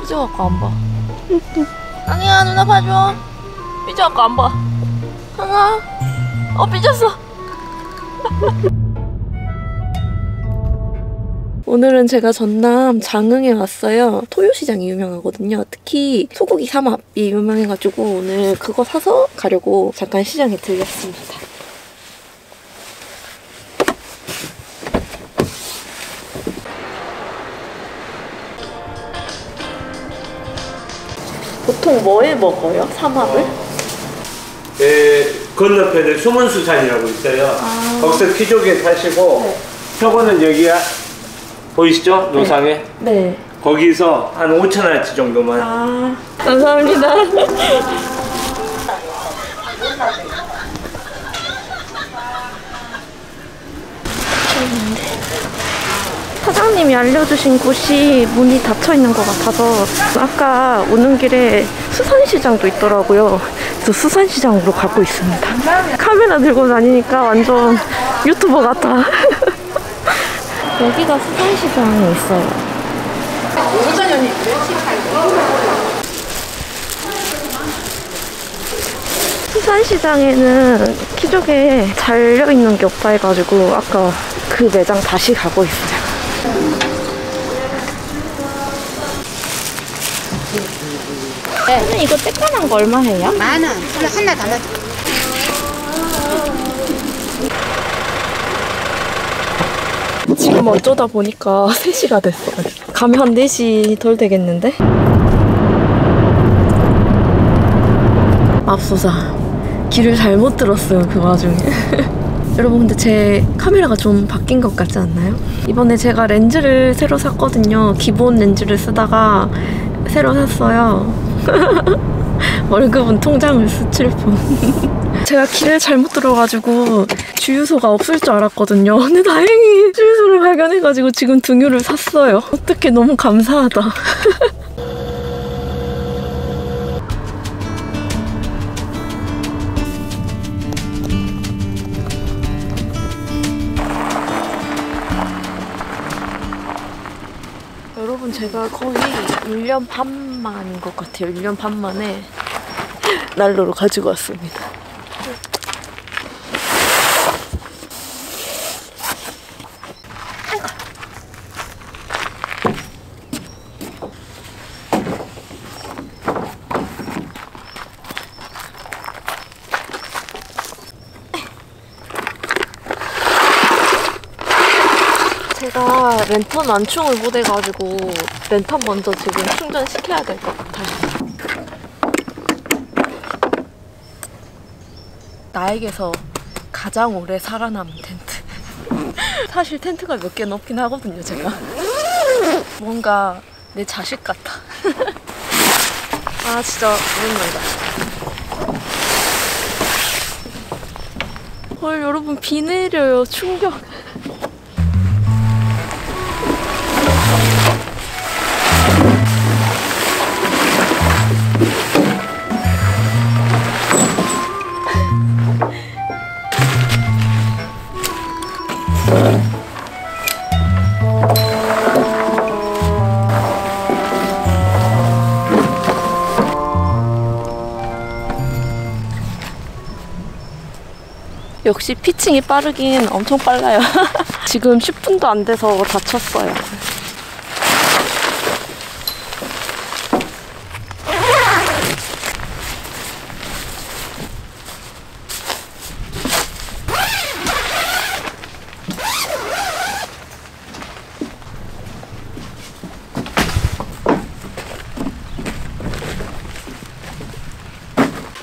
삐져갖고 안 봐. 강이야, 누나 봐줘. 삐져갖고 안 봐. 강아, 삐졌어. 오늘은 제가 전남 장흥에 왔어요. 토요시장이 유명하거든요. 특히 소고기 삼합이 유명해가지고 오늘 그거 사서 가려고 잠깐 시장에 들렸습니다. 보통 뭐에 먹어요? 삼합을? 건너편에 수문수산이라고 있어요. 거기서 키조개 사시고, 네. 표고는 여기야. 보이시죠? 노상에? 네. 네. 거기서 한 5,000원치 정도만. 감사합니다. 사장님이 알려주신 곳이 문이 닫혀있는 것 같아서 아까 오는 길에 수산시장도 있더라고요. 그래서 수산시장으로 가고 있습니다. 카메라 들고 다니니까 완전 유튜버 같아. 여기가 수산시장이 있어요. 수산시장에는 키조개 잘려있는 게 없다 해가지고 아까 그 매장 다시 가고 있어요. 네. 이거 쬐깐한 거 얼마 해요? 10,000원. 하나 달라. 지금 어쩌다 보니까 3시가 됐어. 가면 한 4시 덜 되겠는데? 맙소사. 길을 잘못 들었어요, 그 와중에. 여러분 근데 제 카메라가 좀 바뀐 것 같지 않나요? 이번에 제가 렌즈를 새로 샀거든요. 기본 렌즈를 쓰다가 새로 샀어요. 월급은 통장을 스칠 뿐. 제가 길을 잘못 들어가지고 주유소가 없을 줄 알았거든요. 근데 다행히 주유소를 발견해가지고 지금 등유를 샀어요. 어떡해, 너무 감사하다. 여러분 제가 거의 1년 반 만인 것 같아요. 1년 반 만에 난로로 가지고 왔습니다. 제가 랜턴 완충을 못해가지고 랜턴 먼저 지금 충전시켜야 될 것 같아요. 나에게서 가장 오래 살아남은 텐트. 사실 텐트가 몇 개는 없긴 하거든요, 제가. 뭔가 내 자식 같아. 아 진짜 오랜만이다. 헐 여러분 비 내려요. 충격. 역시 피칭이 빠르긴 엄청 빨라요. 지금 10분도 안 돼서 다쳤어요.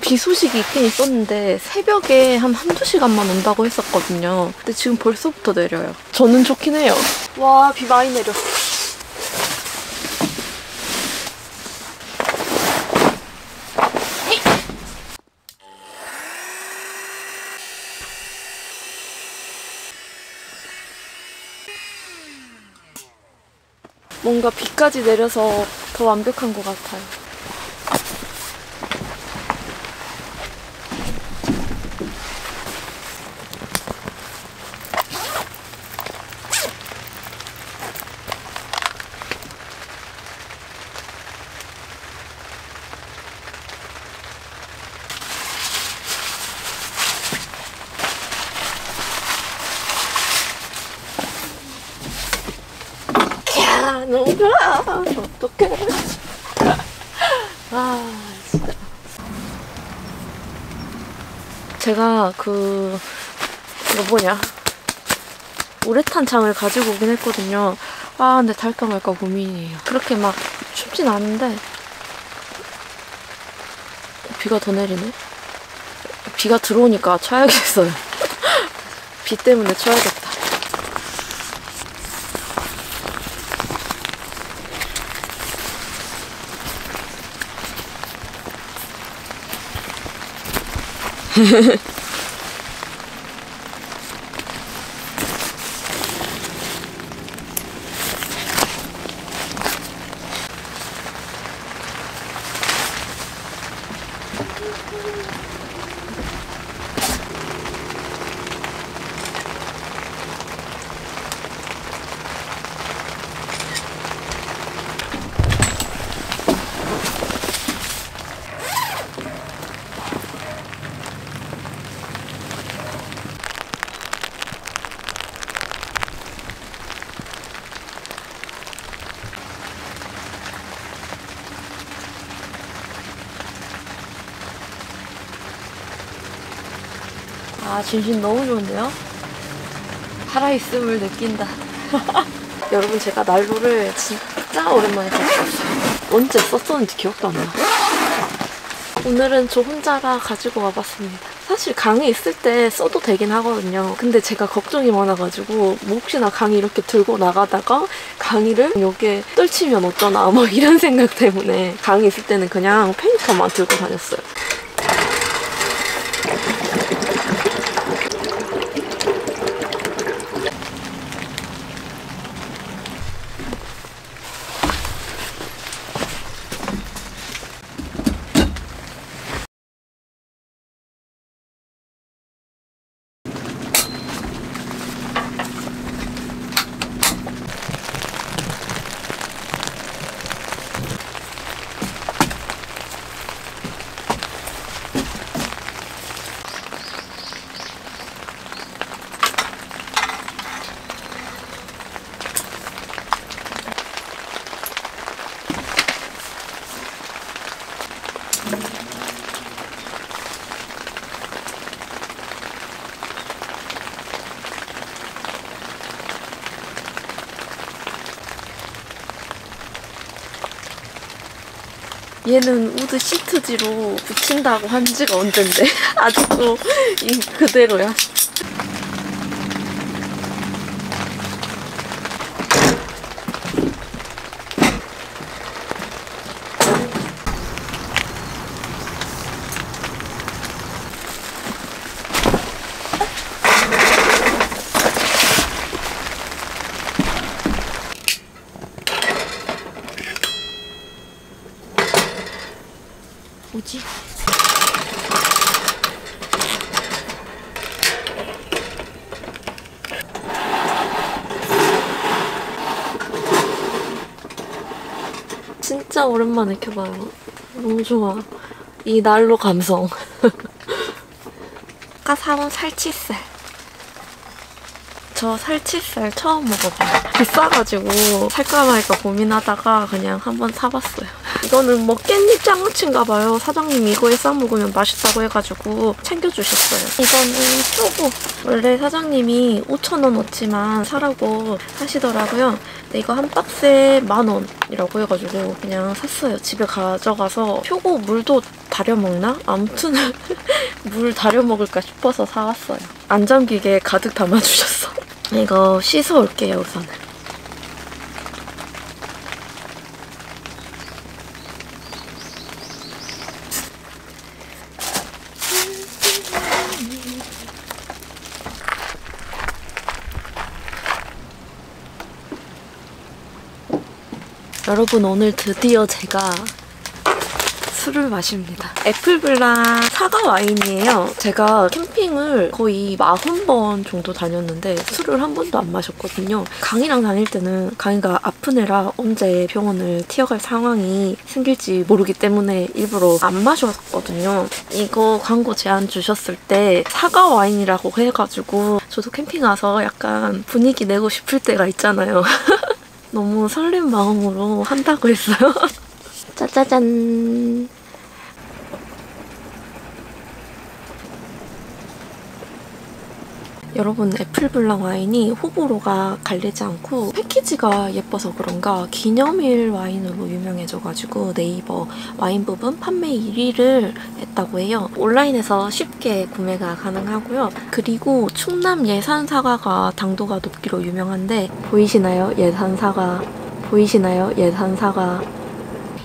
비 소식이 있긴 있었는데 새벽에 한두 시간만 온다고 했었거든요. 근데 지금 벌써부터 내려요. 저는 좋긴 해요. 와, 비 많이 내려. 뭔가 비까지 내려서 더 완벽한 것 같아요. 제가 이거 뭐냐, 우레탄 장을 가지고 오긴 했거든요. 아 근데 달까 말까 고민이에요. 그렇게 막 춥진 않은데. 비가 더 내리네. 비가 들어오니까 쳐야겠어요. 비 때문에 쳐야겠다. 아, 진심 너무 좋은데요? 살아있음을 느낀다. 여러분, 제가 난로를 진짜 오랜만에 가져왔어요. 언제 썼었는지 기억도 안 나. 오늘은 저 혼자라 가지고 와봤습니다. 사실 강의 있을 때 써도 되긴 하거든요. 근데 제가 걱정이 많아가지고 뭐 혹시나 강의 이렇게 들고 나가다가 강의를 여기에 떨치면 어쩌나 막 이런 생각 때문에 강의 있을 때는 그냥 페인터만 들고 다녔어요. 얘는 우드 시트지로 붙인다고 한 지가 언젠데 아직도 이 그대로야. 뭐지? 진짜 오랜만에 켜봐요. 너무 좋아. 이 난로 감성. 아까 사온 살치살. 저 살치살 처음 먹어봐요. 비싸가지고 살까 말까 고민하다가 그냥 한번 사봤어요. 이거는 뭐 깻잎 장아찌인가봐요. 사장님이 이거에 싸먹으면 맛있다고 해가지고 챙겨주셨어요. 이거는 쪼고, 원래 사장님이 5,000원어치만 사라고 하시더라고요. 근데 이거 한 박스에 10,000원이라고 해가지고 그냥 샀어요. 집에 가져가서 표고 물도 다려먹나? 아무튼 물 다려먹을까 싶어서 사왔어요. 안 잠기게 가득 담아주셨어. 이거 씻어올게요. 우선은 여러분, 오늘 드디어 제가 술을 마십니다. 애플블랑 사과 와인이에요. 제가 캠핑을 거의 40번 정도 다녔는데 술을 한 번도 안 마셨거든요. 강이랑 다닐 때는 강이가 아픈 애라 언제 병원을 튀어갈 상황이 생길지 모르기 때문에 일부러 안 마셨거든요. 이거 광고 제안 주셨을 때 사과 와인이라고 해가지고 저도 캠핑 와서 약간 분위기 내고 싶을 때가 있잖아요. 너무 설렌 마음으로 한다고 했어요. 짜자잔. 여러분, 애플블랑 와인이 호불호가 갈리지 않고 패키지가 예뻐서 그런가 기념일 와인으로 유명해져가지고 네이버 와인 부분 판매 1위를 했다고 해요. 온라인에서 쉽게 구매가 가능하고요. 그리고 충남 예산 사과가 당도가 높기로 유명한데 보이시나요? 예산 사과. 보이시나요? 예산 사과.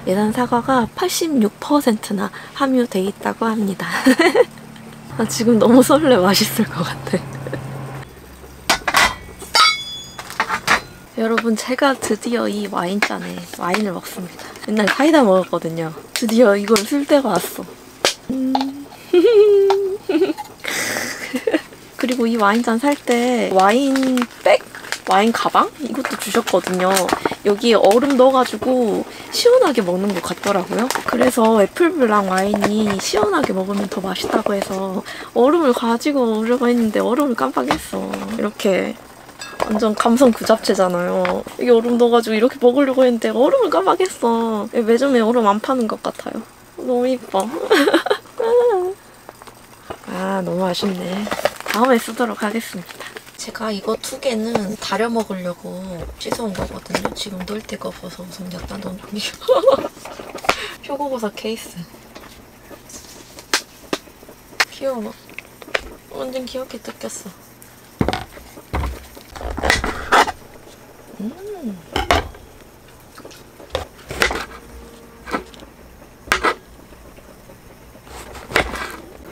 예산 사과가 86%나 함유돼 있다고 합니다. 나 지금 너무 설레. 맛있을 것 같아. 여러분, 제가 드디어 이 와인잔에 와인을 먹습니다. 맨날 사이다 먹었거든요. 드디어 이걸 쓸 때가 왔어. 그리고 이 와인잔 살 때 와인백? 와인 가방? 이것도 주셨거든요. 여기에 얼음 넣어가지고 시원하게 먹는 것 같더라고요. 그래서 애플블랑 와인이 시원하게 먹으면 더 맛있다고 해서 얼음을 가지고 오려고 했는데 얼음을 깜빡했어. 이렇게 완전 감성 그 잡채잖아요. 이게 얼음 넣어가지고 이렇게 먹으려고 했는데 얼음을 깜빡했어. 매점에 얼음 안 파는 것 같아요. 너무 이뻐. 아, 너무 아쉽네. 다음에 쓰도록 하겠습니다. 제가 이거 2개는 다려 먹으려고 씻어온 거거든요. 지금 넣을 데가 없어서 우선 엿다 넣은 종류. 표고버섯 케이스. 귀여워. 완전 귀엽게 뜯겼어.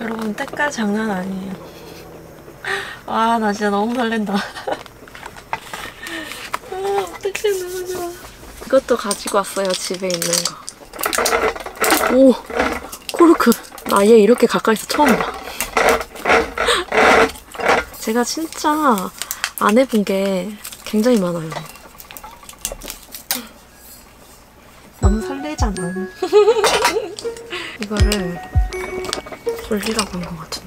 여러분, 때깔 장난 아니에요. 와, 나 진짜 너무 설렌다. 아, 어떡해, 너무 좋아. 이것도 가지고 왔어요, 집에 있는 거. 오, 코르크. 나 얘 이렇게 가까이서 처음 봐. 제가 진짜 안 해본 게 굉장히 많아요. 너무 설레잖아. 이거를 돌리라고 한 것 같은데.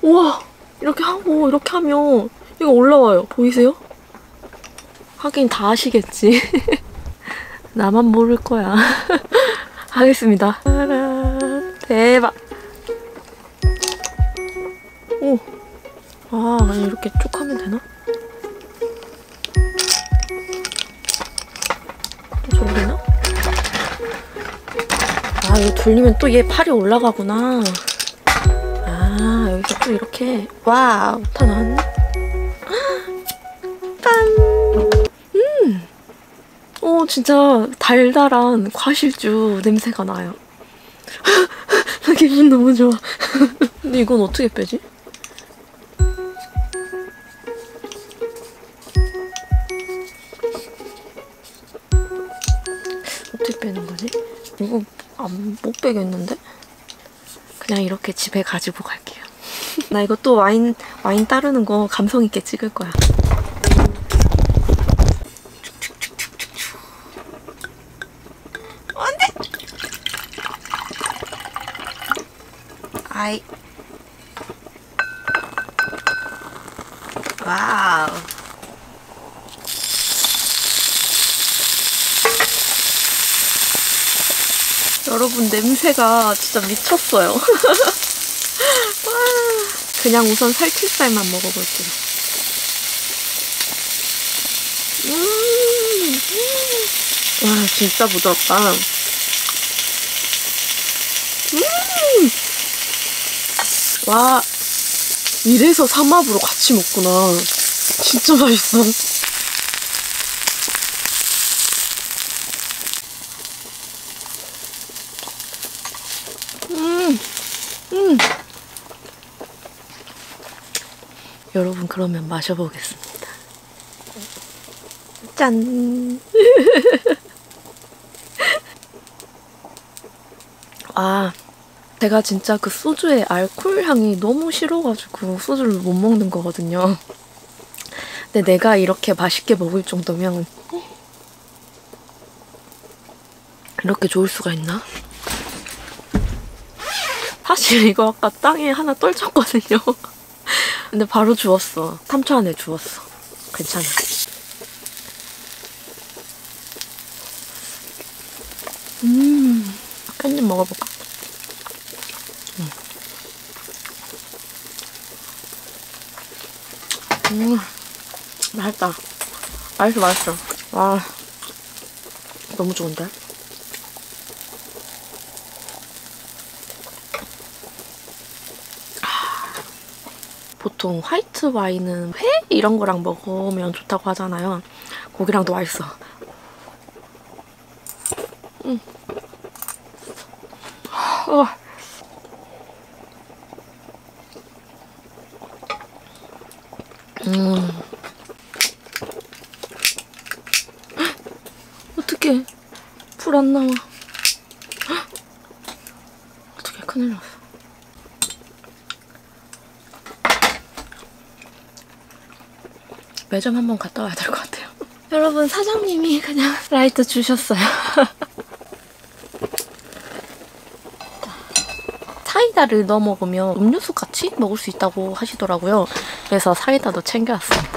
우와, 이렇게 하고 이렇게 하면 이거 올라와요. 보이세요? 하긴 다 아시겠지. 나만 모를 거야. 하겠습니다. 대박. 오, 아, 아니, 이렇게 쭉 하면 되나? 돌리나? 아, 이거 돌리면 또 얘 팔이 올라가구나. 아, 여기서 또 이렇게. 와우, 다 나왔네. 짠. 오, 진짜 달달한 과실주 냄새가 나요. 나 기분 너무 좋아. 근데 이건 어떻게 빼지? 어떻게 빼는 거지? 이거 못 빼겠는데? 그냥 이렇게 집에 가지고 갈게요. 나 이거 또 와인 따르는 거 감성 있게 찍을 거야. 안 돼! 아이. 와우. 여러분, 냄새가 진짜 미쳤어요. 그냥 우선 살치살만 먹어볼게요. 와, 진짜 부드럽다. 와, 이래서 삼합으로 같이 먹구나. 진짜 맛있어. 여러분, 그러면 마셔보겠습니다. 짠! 아, 제가 진짜 그 소주의 알코올 향이 너무 싫어가지고 소주를 못 먹는 거거든요. 근데 내가 이렇게 맛있게 먹을 정도면 이렇게 좋을 수가 있나? 사실 이거 아까 땅에 하나 떨쳤거든요. 근데 바로 주웠어. 3초 안에 주웠어. 괜찮아. 한 입 먹어볼까? 맛있다. 아이스 맛있어. 와, 너무 좋은데? 보통 화이트 와인은 회 이런 거랑 먹으면 좋다고 하잖아요. 고기랑도 맛있어. 어떡해, 불 안 나와. 어떡해, 큰일 났어. 매점 한번 갔다 와야 될 것 같아요. 여러분, 사장님이 그냥 라이트 주셨어요. 사이다를 넣어 먹으면 음료수 같이 먹을 수 있다고 하시더라고요. 그래서 사이다도 챙겨왔습니다.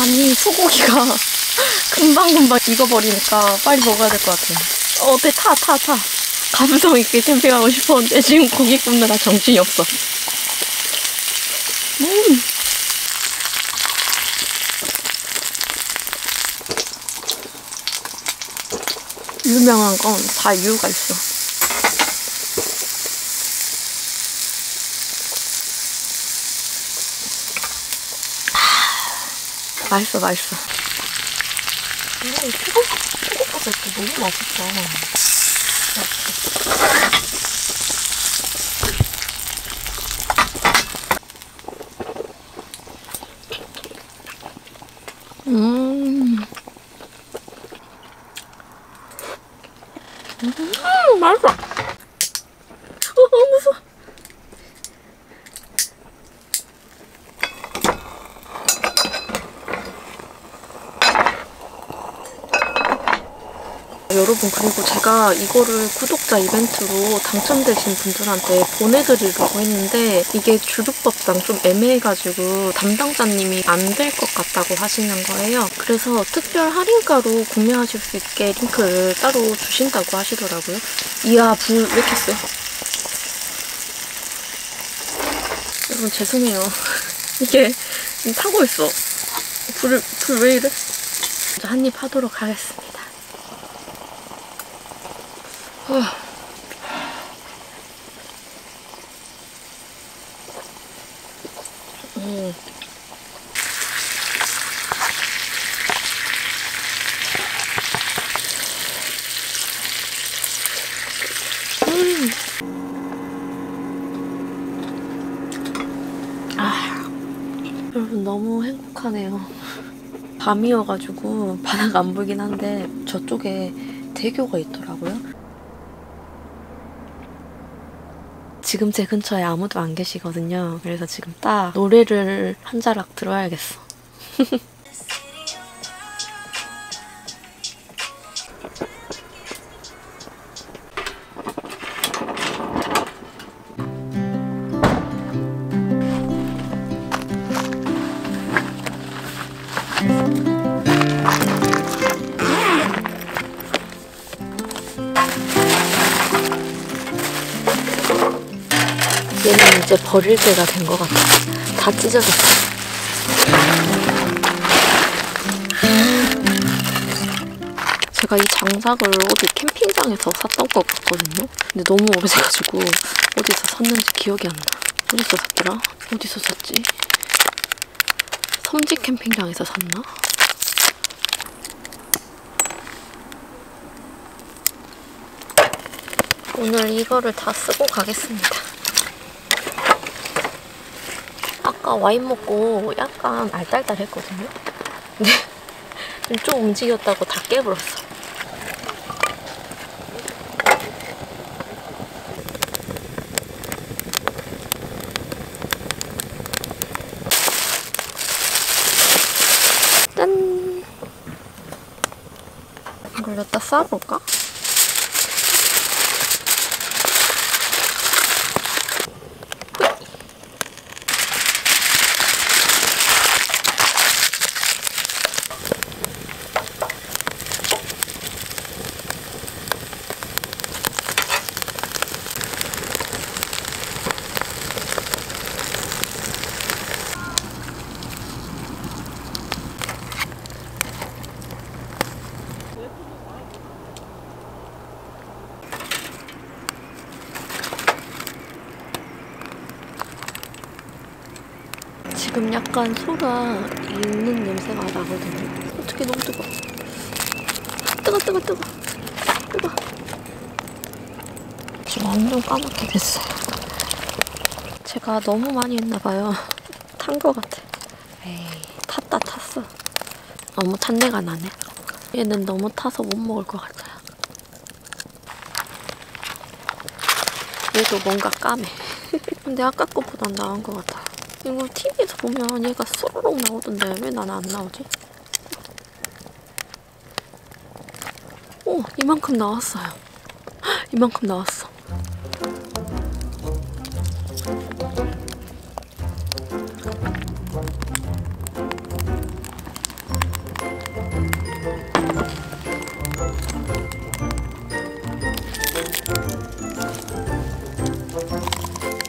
아니, 소고기가 금방금방 익어버리니까 빨리 먹어야 될 것 같아요. 어때? 타. 감성 있게 캠핑하고 싶었는데 지금 고기 굽느라 정신이 없어. 유명한 건 다 이유가 있어. 맛있어. 생각보다 너무 맛있다. 맛있어. 무서워. 여러분, 그리고 제가 이거를 구독자 이벤트로 당첨되신 분들한테 보내드리려고 했는데 이게 주류법상 좀 애매해가지고 담당자님이 안 될 것 같다고 하시는 거예요. 그래서 특별 할인가로 구매하실 수 있게 링크를 따로 주신다고 하시더라고요. 이야, 불 왜 이렇게 세요? 여러분, 죄송해요. 이게 타고 있어. 불 왜 이래? 한 입 하도록 하겠습니다. 여러분, 너무 행복하네요. 밤이어가지고 바다가 안 보이긴 한데 저쪽에 대교가 있더라고요. 지금 제 근처에 아무도 안 계시거든요. 그래서 지금 딱 노래를 한 자락 들어야겠어. 얘는 이제 버릴 때가 된 것 같아. 다 찢어졌어. 제가 이 장작을 어디 캠핑장에서 샀던 것 같거든요. 근데 너무 오래돼가지고 어디서 샀는지 기억이 안 나. 어디서 샀지? 섬지 캠핑장에서 샀나? 오늘 이거를 다 쓰고 가겠습니다. 아까 와인 먹고 약간 알딸딸했거든요. 근데 좀 움직였다고 다 깨물었어. 짠! 이걸 갖다 싸볼까? 지금 약간 소가 익는 냄새가 나거든요. 어떡해, 너무 뜨거워. 뜨거. 지금 완전 까맣게 됐어요. 제가 너무 많이 했나봐요. 탄 거 같아. 에이, 탔어. 너무 탄내가 나네. 얘는 너무 타서 못 먹을 것 같아요. 얘도 뭔가 까매. 근데 아까 것보단 나은 것 같아요. 이거 TV에서 보면 얘가 쏘로록 나오던데 왜 나는 안 나오지? 오, 이만큼 나왔어요. 이만큼 나왔어.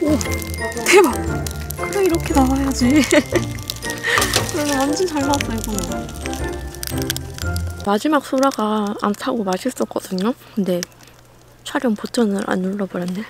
오, 대박! 그래, 이렇게 나와야지. 완전 잘 나왔어, 이거는. 마지막 소라가 안 타고 맛있었거든요? 근데 촬영 버튼을 안 눌러버렸네.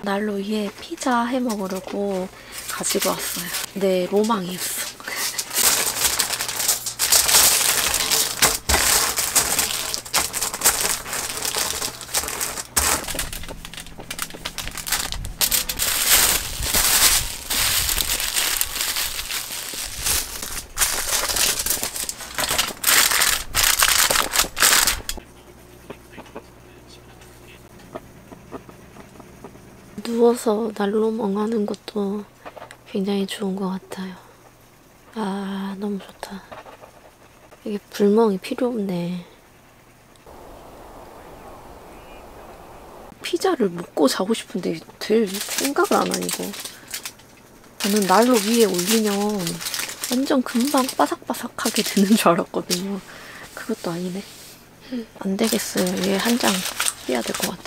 날로 위에 피자 해 먹으려고 가지고 왔어요. 네, 로망이었어. 누워서 날로 멍하는 것도 굉장히 좋은 것 같아요. 아, 너무 좋다. 이게 불멍이 필요 없네. 피자를 먹고 자고 싶은데 될 생각을 안 하니까. 저는 난로 위에 올리면 완전 금방 바삭바삭하게 되는 줄 알았거든요. 그것도 아니네. 안 되겠어요. 얘 한 장 빼야 될 것 같아.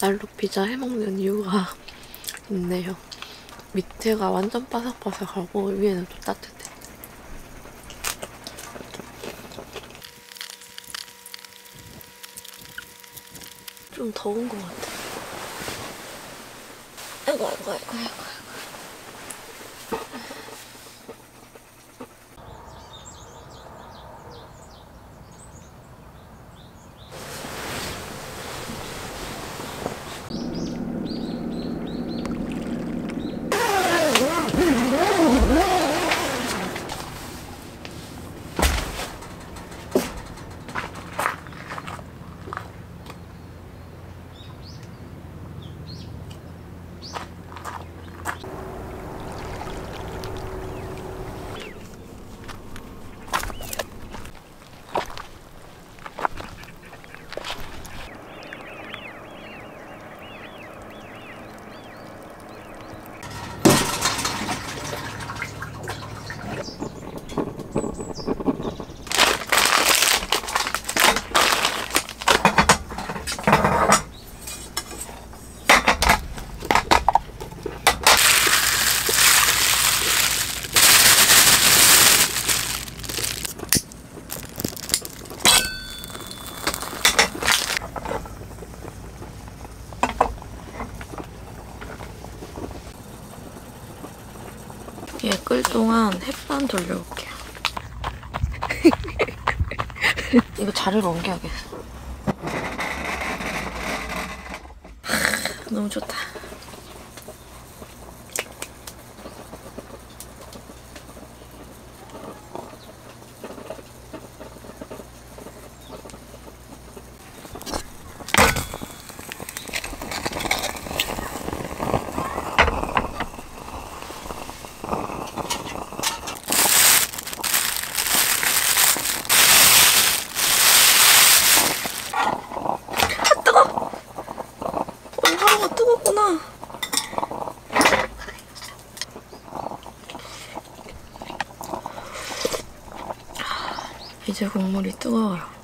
날로 피자 해먹는 이유가 있네요. 밑에가 완전 바삭바삭하고 위에는 또 따뜻해. 좀 더운 것 같아. 아이고. 얘 끓 동안 햇반 돌려올게요. 이거 자리를 옮겨야겠어. 너무 좋다. 이제 국물이 뜨거워요.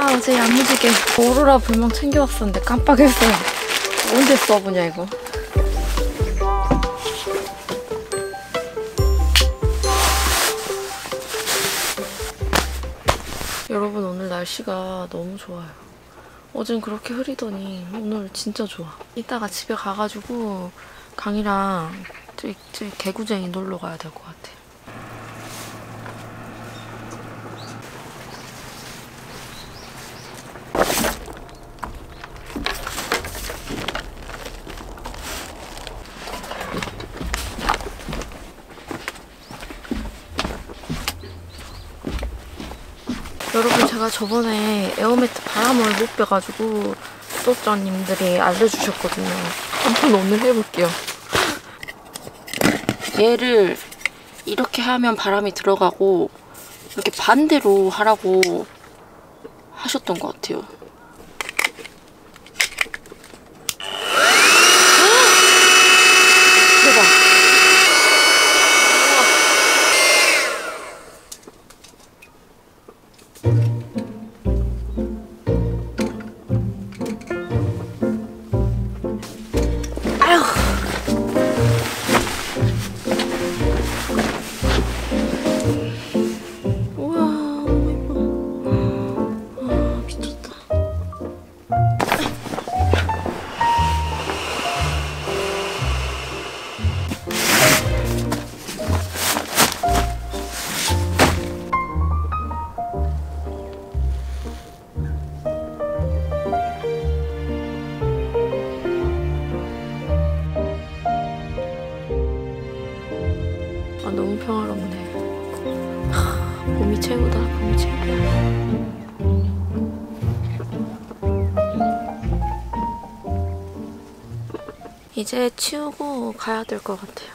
아, 어제 야무지게 오로라 불멍 챙겨왔었는데 깜빡했어요. 언제 써보냐 이거. 여러분, 오늘 날씨가 너무 좋아요. 어젠 그렇게 흐리더니 오늘 진짜 좋아. 이따가 집에 가가지고 강이랑 저기 개구쟁이 놀러 가야 될 것 같아. 여러분, 제가 저번에 에어매트 바람을 못 빼가지고 구독자님들이 알려주셨거든요. 한번 오늘 해볼게요. 얘를 이렇게 하면 바람이 들어가고 이렇게 반대로 하라고 하셨던 것 같아요. 평화롭네. 봄이 최고다. 봄이 최고야. 이제 치우고 가야 될 것 같아요.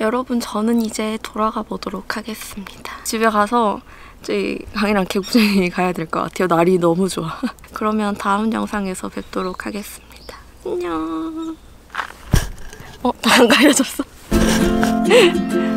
여러분, 저는 이제 돌아가 보도록 하겠습니다. 집에 가서 저희 강이랑 개구쟁이 가야 될 것 같아요. 날이 너무 좋아. 그러면 다음 영상에서 뵙도록 하겠습니다. 안녕. 다 안 가려졌어.